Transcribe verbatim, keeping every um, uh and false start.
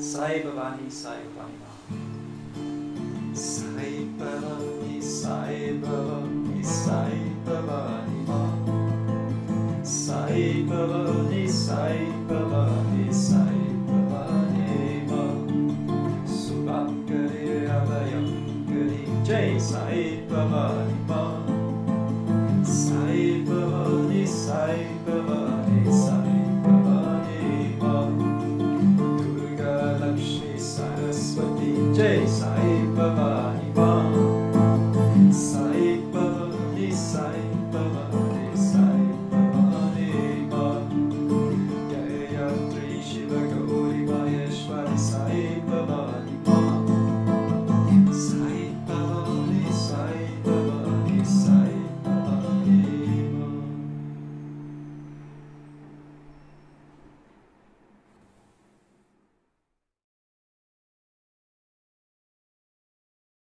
Sai Bhavani, Sai Bhavani. Sai Bhavani.